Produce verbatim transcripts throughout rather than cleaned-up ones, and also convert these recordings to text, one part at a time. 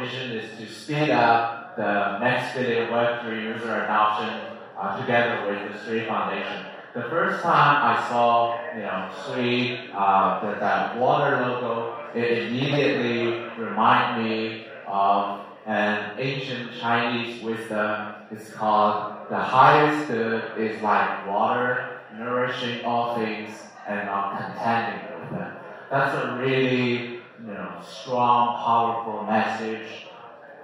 vision is to speed up the next billion web three user adoption uh, together with the Sui Foundation. The first time I saw, you know, Sui, uh, that, that water logo, it immediately reminded me of an ancient Chinese wisdom. It's called, the highest good is like water, nourishing all things and not contending with them. That's a really, you know, strong, powerful message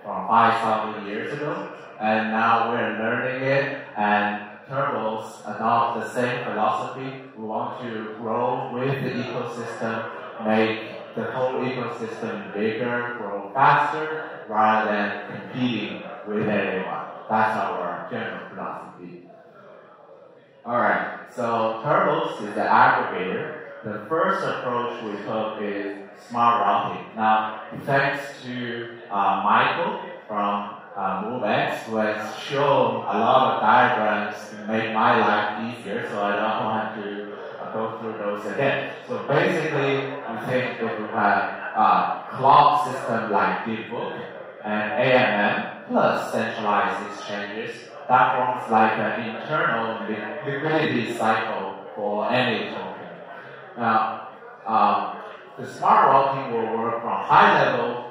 from five thousand years ago, and now we're learning it, and Turbos adopt the same philosophy. We want to grow with the ecosystem, make the whole ecosystem bigger, grow faster, rather than competing with everyone. That's our general philosophy. Alright, so Turbos is an aggregator. The first approach we took is smart routing. Now, thanks to uh, Michael from uh, MoveX, who has shown a lot of diagrams to make my life easier, so I don't want to uh, go through those again. So basically, we think if we have a club system like Deep Book and A M M, plus centralized exchanges, that forms like an internal liquidity cycle for any token. Now, um, the smart routing will work from high level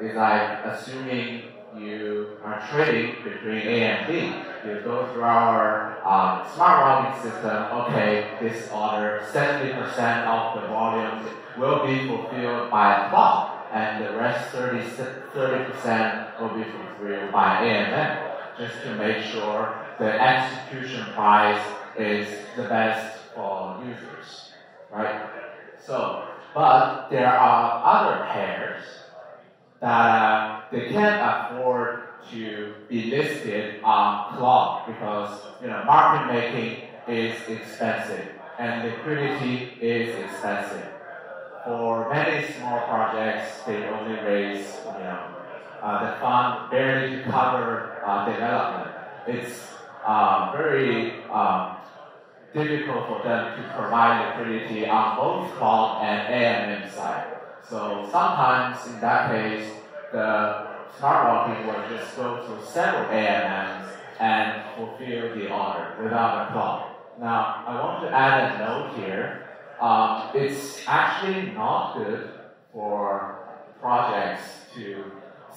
is like assuming you are trading between A and B. You go through our um, smart routing system, okay, this order, seventy percent of the volume will be fulfilled by a bot, and the rest thirty percent will be fulfilled by A M M, just to make sure the execution price is the best for users, right? So, but there are other pairs that they can't afford to be listed on Club because, you know, market making is expensive and liquidity is expensive. For many small projects, they only raise, you know, uh, the fund barely to cover uh, development. It's uh, very um, difficult for them to provide liquidity on both Club and A M M side. So sometimes, in that case, the smart routing will just go to several A M Ms and fulfill the order without a Club. Now, I want to add a note here. Um, it's actually not good for projects to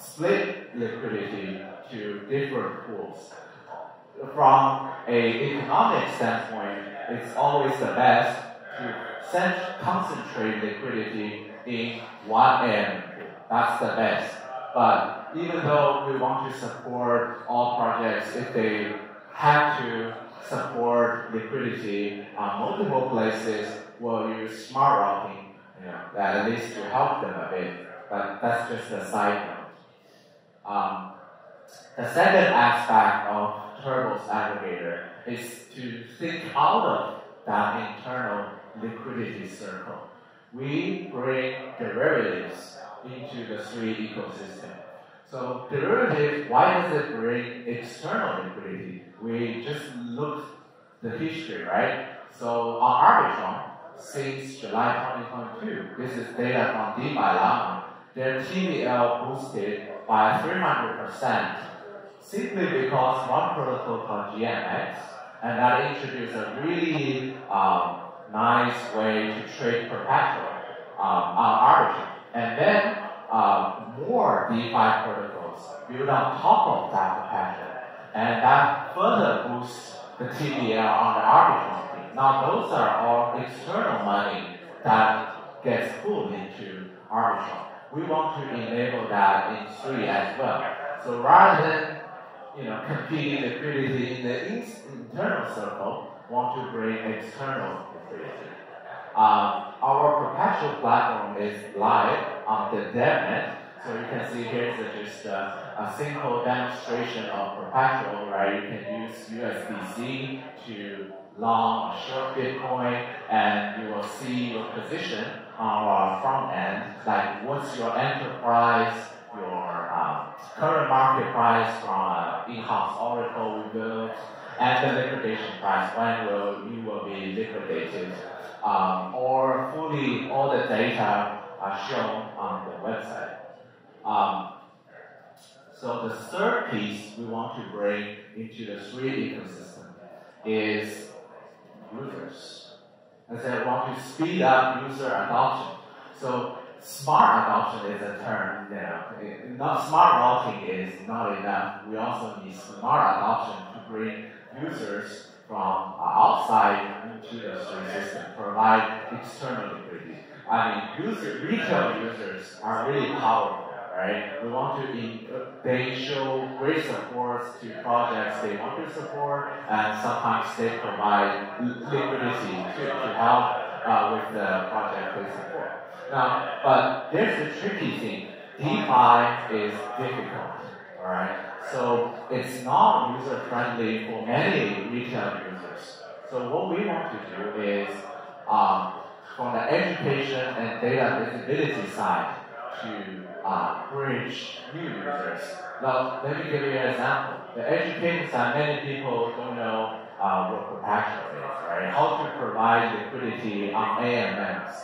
split liquidity to different pools. From an economic standpoint, it's always the best to concentrate liquidity in one end. That's the best. But even though we want to support all projects, if they have to support liquidity on multiple places, we'll use smart routing, you know, that at least to help them a bit. But that's just a side note. Um, the second aspect of Turbos aggregator is to think out of that internal liquidity circle. We bring derivatives into the Sui ecosystem. So derivatives, why does it bring external liquidity? We just looked the history, right? So on Arbitrum, since July twenty twenty-two, this is data from DeFiLlama, their T V L boosted by three hundred percent simply because one protocol called G M X, and that introduced a really um, nice way to trade perpetual um, on Arbitrum. And then uh, more DeFi protocols built on top of that perpetual, and that further boosts the T V L on the Arbitrum team. Now those are all external money that gets pulled into Arbitrum. We want to enable that in Sui as well. So rather than, you know, competing liquidity in the internal circle, want to bring external liquidity. Um, our perpetual platform is live on the DevNet, so you can see here's a, just a, a simple demonstration of perpetual, right? You can use U S D C to long or short Bitcoin, and you will see your position on our front end, like what's your enterprise, your um, current market price from an in-house oracle we built, and the liquidation price, when will you will be liquidated, um, or fully all the data are shown on the website. Um, So the third piece we want to bring into the Sui ecosystem is users. As I want to speed up user adoption. So smart adoption is a term now. It, not smart routing is not enough. We also need smart adoption to bring users from outside into the Sui system, provide external liquidity. I mean, user, retail users are really powerful, right? We want to, they show great support to projects they want to support, and sometimes they provide liquidity to, to help uh, with the project they support. Now, but there's a tricky thing. DeFi is difficult, all right? So it's not user-friendly for many retail users. So what we want to do is, um, from the education and data visibility side, to uh, bridge new users. Now, let me give you an example. The education side, many people don't know uh, what protection is, right? How to provide liquidity on A M Ms.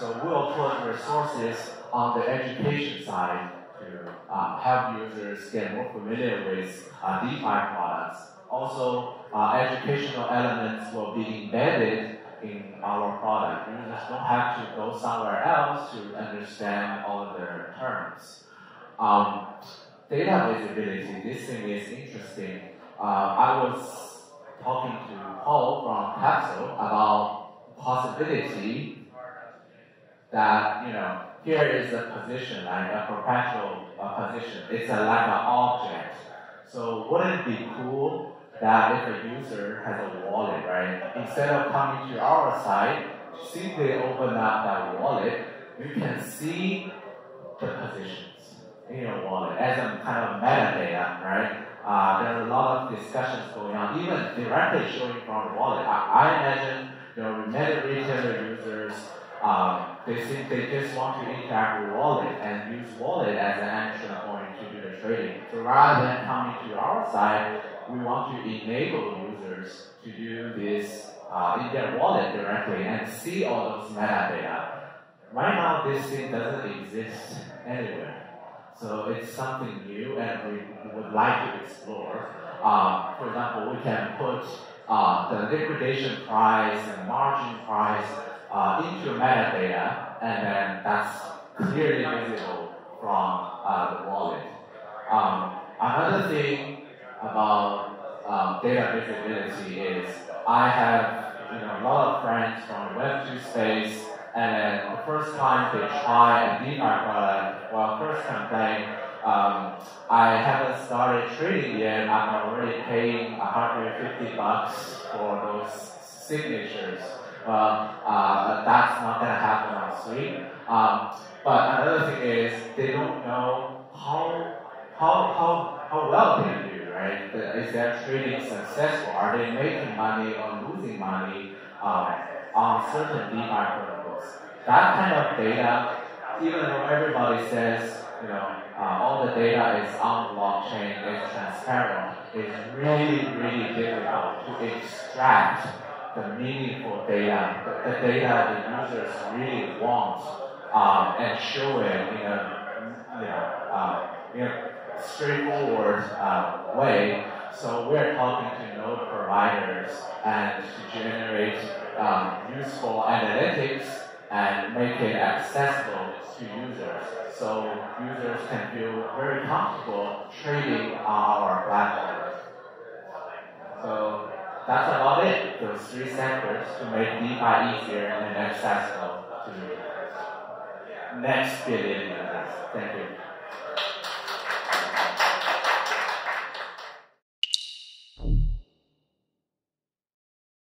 So we'll put resources on the education side to uh, help users get more familiar with uh, DeFi products. Also, uh, educational elements will be embedded in our product. Users don't have to go somewhere else to understand all of their terms. Um, data visibility, this thing is interesting. Uh, I was talking to Paul from Capsule about possibility that, you know, here is a position, like a perpetual uh, position. It's a, like an object. So wouldn't it be cool that if a user has a wallet, right, instead of coming to our site, simply open up that wallet, you can see the positions in your wallet as a kind of metadata, right? Uh, there are a lot of discussions going on, even directly showing from the wallet. I, I imagine, you know, many retailer users, Um, they think they just want to interact with wallet and use wallet as an entry point to do the trading. So rather than coming to our side, we want to enable users to do this uh, in their wallet directly and see all those metadata. Right now, this thing doesn't exist anywhere. So it's something new and we would like to explore. Uh, for example, we can put uh, the liquidation price and margin price Uh, into metadata, and then that's clearly visible from uh, the wallet. Um, another thing about um, data visibility is I have you know, a lot of friends from the web two space, and the first time they try a DeFi product, well, first complaint, um, I haven't started trading yet, I'm already paying one hundred fifty bucks for those signatures. Well, uh, that's not going to happen on Sui. Um, but another thing is they don't know how how how how well they do, right? Is their trading successful? Are they making money or losing money um, on certain DeFi protocols? That kind of data, even though everybody says you know uh, all the data is on blockchain, is transparent, it's really really difficult to extract the meaningful data, the, the data the users really want, um, and show it in a, you know, uh, in a straightforward uh, way. So we're talking to node providers and to generate um, useful analytics and make it accessible to users, so users can feel very comfortable trading on our platform. So that's about it. Those three sectors to make DeFi easier and accessible to next billion users. Thank you.